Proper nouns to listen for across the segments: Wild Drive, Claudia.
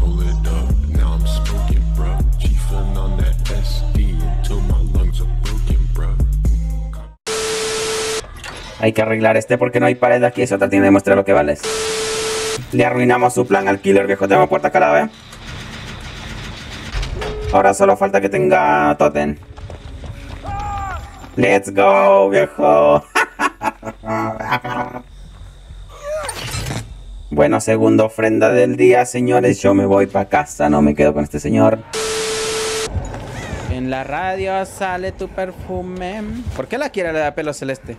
roll it up. Now I'm smoking, bruh. She feelin' on that SD until my lungs are broken, bruh. Hay que arreglar este porque no hay pared aquí. Eso te tiene que demostrar lo que vales. Le arruinamos su plan al killer, viejo. Tengo puerta calada, ¿eh? Ahora solo falta que tenga totem. Let's go, viejo. Bueno, segunda ofrenda del día, señores. Yo me voy para casa, no me quedo con este señor. En la radio sale tu perfume. ¿Por qué la quiere la pelo celeste?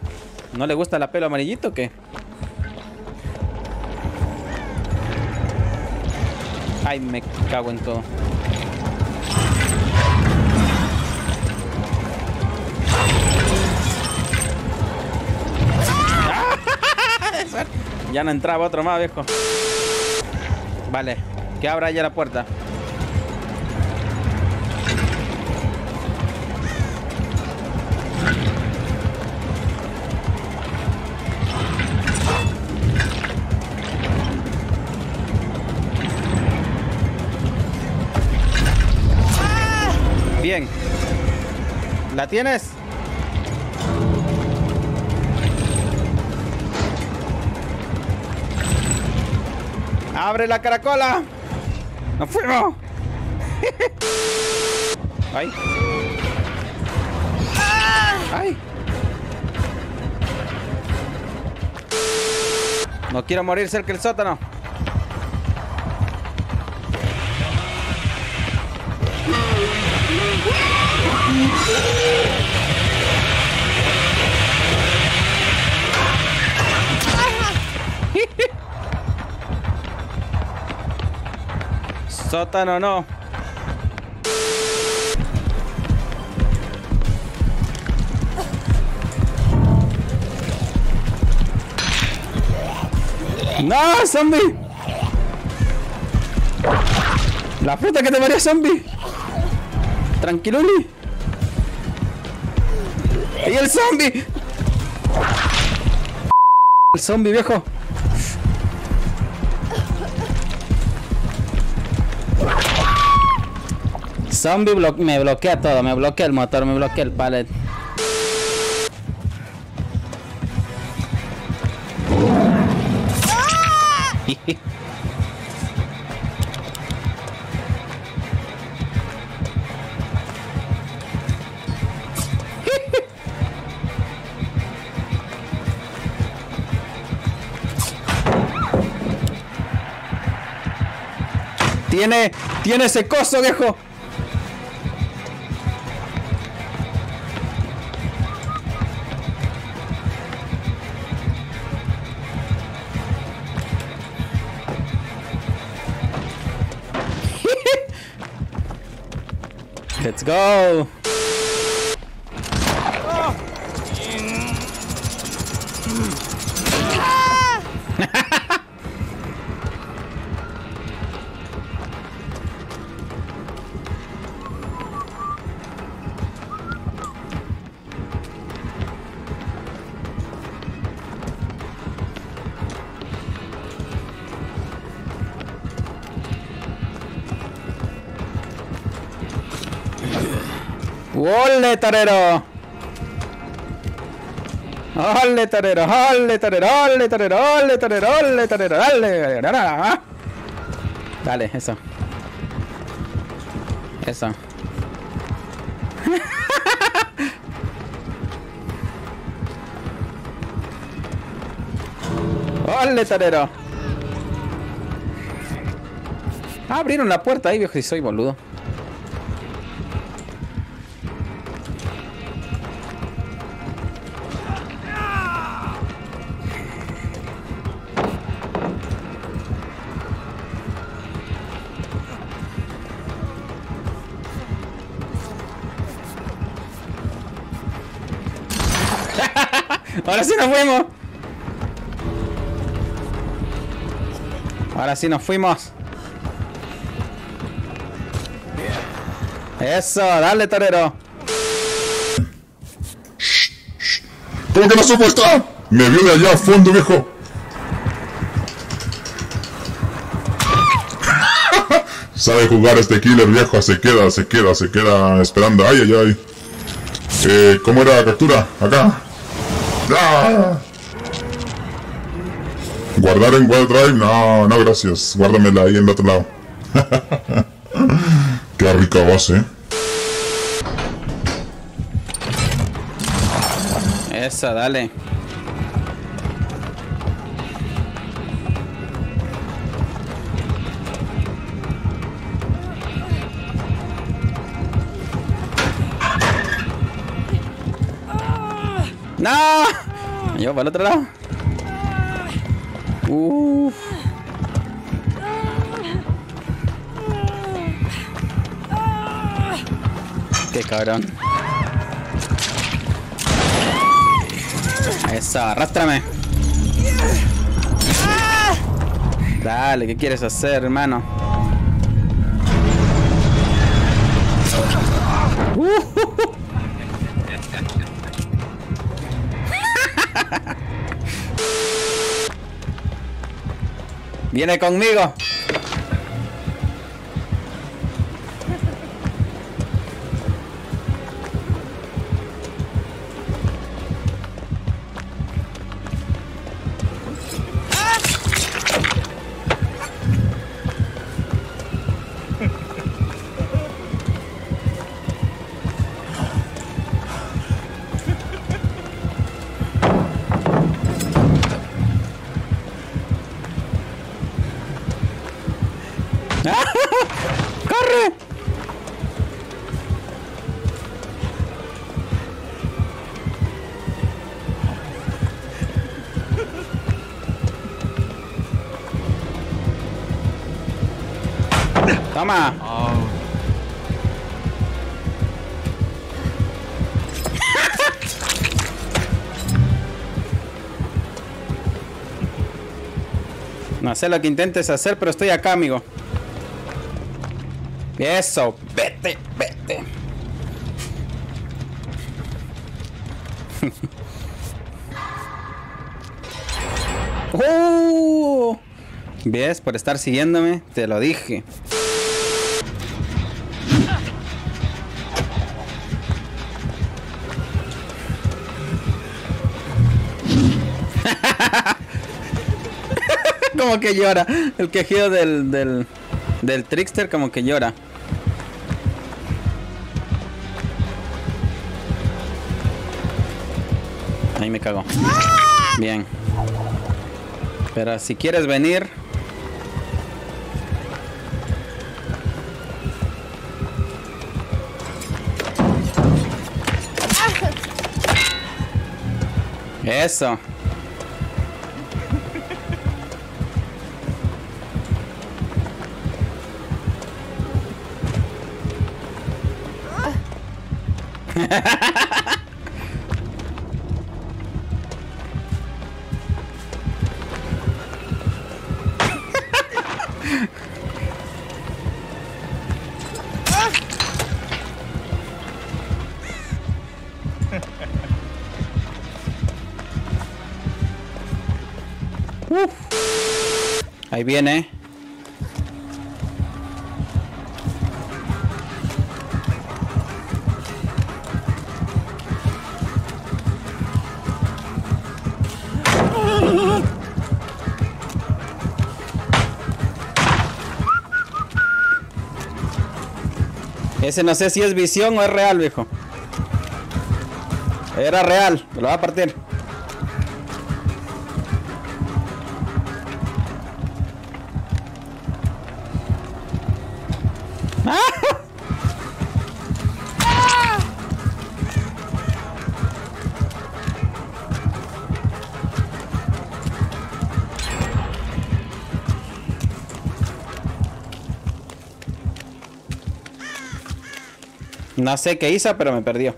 ¿No le gusta la pelo amarillito o qué? Ay, me cago en todo. Ya no entraba otro más, viejo. Vale, que abra ya la puerta. Bien. ¿La tienes? ¡Abre la caracola! ¡Nos fuimos! ¡Ay! ¡Ay! No quiero morir cerca del sótano. Sótano no. ¡No, zombie! La puta que te maría, zombie. Tranquiluli. ¡Y el zombie! El zombie, viejo. Zombie me bloquea todo, me bloquea el motor, me bloquea el pallet. Tiene ese coso, viejo. Let's go. Oh. ¡Ole, torero! ¡Ole, torero! ¡Ole, torero! ¡Ole, torero! ¡Ole, torero! ¡Ole, torero! ¡Ole! Dale, eso. Eso. ¡Ole, torero! Abrieron la puerta ahí, viejo, si soy boludo. Ahora sí nos fuimos. Ahora sí nos fuimos. Eso, dale, torero. ¿Cómo que no supo esto? Me vio de allá a fondo, viejo. Sabe jugar este killer, viejo. Se queda esperando. Ay, ay, ay. ¿Cómo era la captura? Acá. ¡Ah! ¿Guardar en Wild Drive? No, no, gracias. Guárdamela ahí en el otro lado. Qué rica voz, ¿eh? Esa, dale. ¡No! Yo para el otro lado. Uff. Qué cabrón. Eso, arrástrame. Dale, ¿qué quieres hacer, hermano? Viene conmigo. ¡Corre! Toma. Oh. No sé lo que intentes hacer, pero estoy acá, amigo. Eso, vete, vete. ¿Ves? Por estar siguiéndome, te lo dije. Como que llora. El quejido del trickster como que llora. Ahí me cago. Bien. Pero si quieres venir. Eso. Ahí viene. Ese no sé si es visión o es real, viejo. Era real, me lo va a partir. No sé qué hizo, pero me perdió.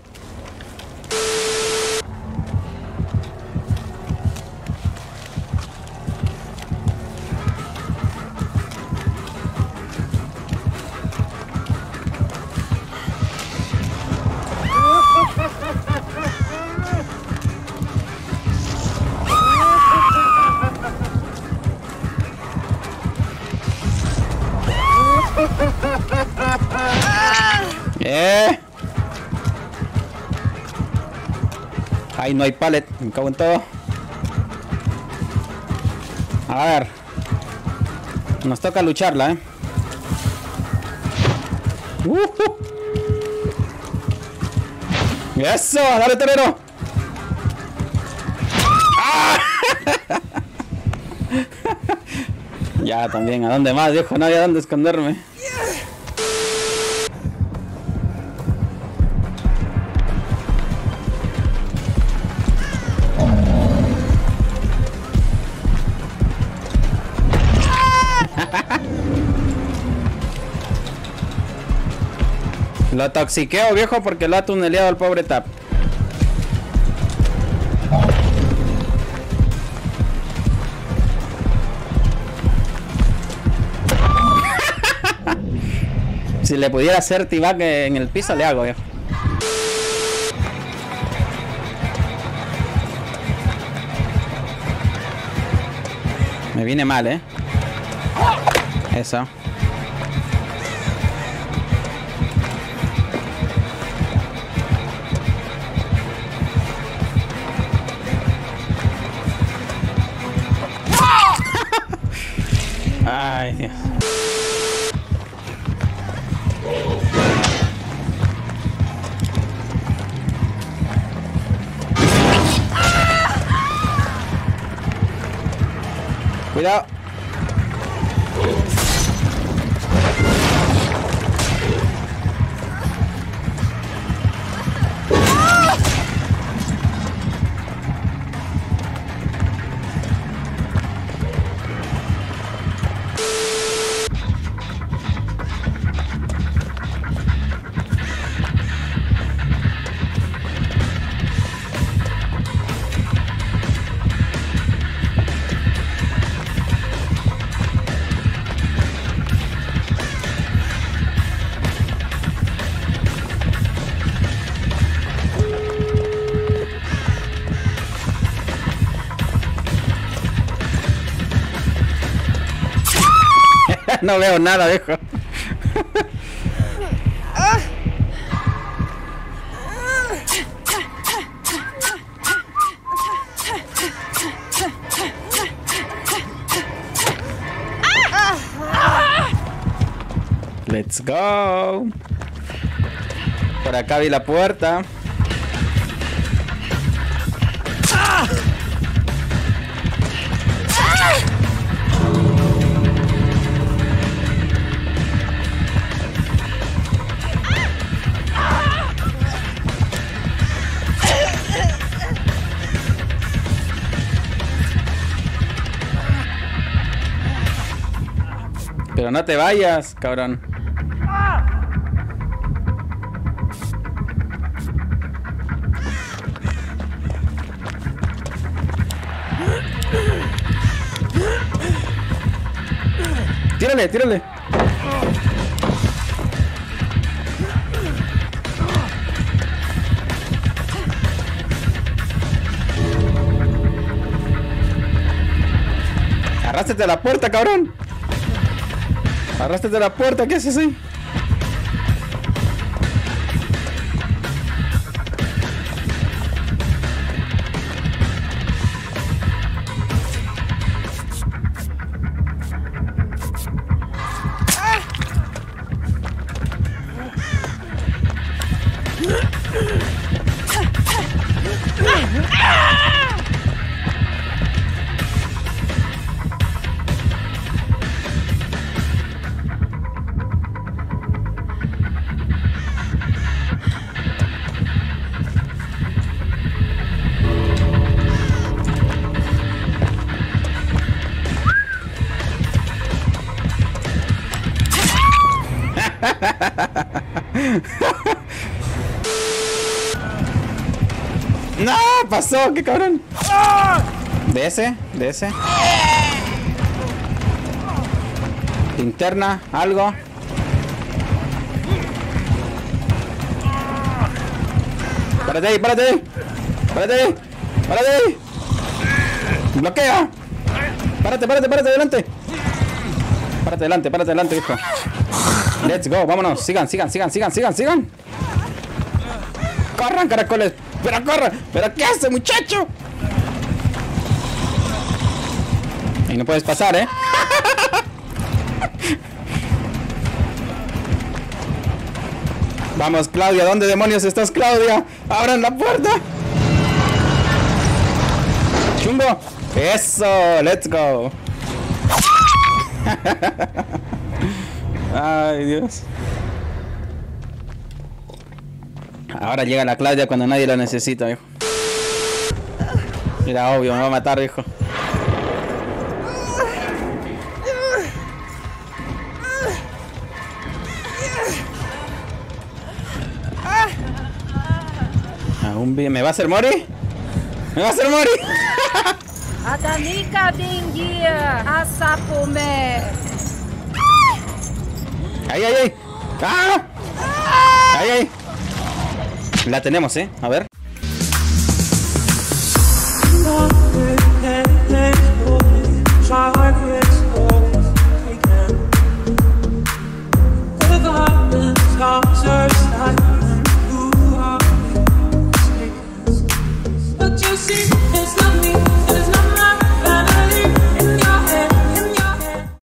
Ahí no hay pallet, me cago en todo. A ver, nos toca lucharla, ¿eh? ¡Eso! ¡Dale, torero! ¡Ah! Ya, también, ¿a dónde más, viejo? No había dónde esconderme. Lo toxiqueo, viejo, porque lo ha tuneleado al pobre Tap. Si le pudiera hacer tibac en el piso, le hago, viejo. Me viene mal, ¿eh? Eso. Ay, Dios. Cuidado. No veo nada, viejo. Let's go. Por acá vi la puerta. Pero no te vayas, cabrón. Tírale, tírale. Arrástrate a la puerta, cabrón. Arrástrate a la puerta, ¿qué haces ahí? No, pasó, qué cabrón. De ese, de ese. Linterna, algo. Párate ahí, párate ahí. Párate ahí, párate ahí. Bloquea. Párate, párate, párate, adelante. Párate adelante, hijo. Let's go, vámonos. Sigan. Corran, caracoles. Pero corran. Pero ¿qué hace, muchacho? Y no puedes pasar, ¿eh? Vamos, Claudia. ¿Dónde demonios estás, Claudia? ¡Abran la puerta! ¡Chumbo! ¡Eso! ¡Let's go! ¡Ay, Dios! Ahora llega la Claudia cuando nadie la necesita, hijo. Era obvio, me va a matar, hijo. Aún bien, ¿me va a hacer morir? ¡Me va a hacer morir! ¡Ay, ay, ay! ¡Ah! ¡Ay, ay! La tenemos, ¿eh? A ver.